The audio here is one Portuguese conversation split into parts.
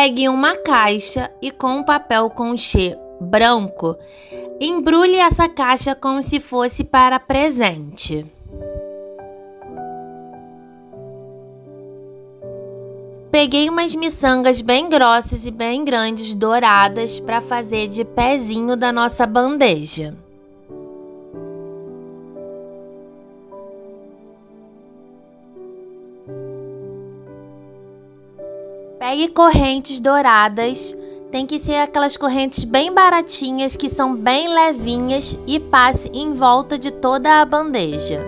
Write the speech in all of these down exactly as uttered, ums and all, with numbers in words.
Pegue uma caixa e com um papel conchê branco, embrulhe essa caixa como se fosse para presente. Peguei umas miçangas bem grossas e bem grandes, douradas, para fazer de pezinho da nossa bandeja. Pegue correntes douradas, tem que ser aquelas correntes bem baratinhas, que são bem levinhas, e passe em volta de toda a bandeja.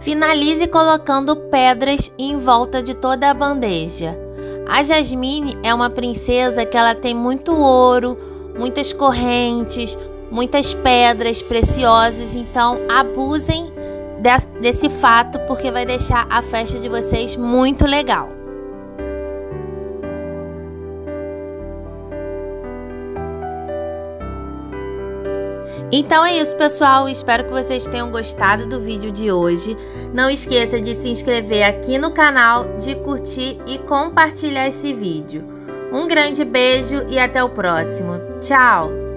Finalize colocando pedras em volta de toda a bandeja. A Jasmine é uma princesa que ela tem muito ouro, muitas correntes, muitas pedras preciosas, então abusem desse fato porque vai deixar a festa de vocês muito legal. Então é isso, pessoal, espero que vocês tenham gostado do vídeo de hoje. Não esqueça de se inscrever aqui no canal, de curtir e compartilhar esse vídeo. Um grande beijo e até o próximo. Tchau!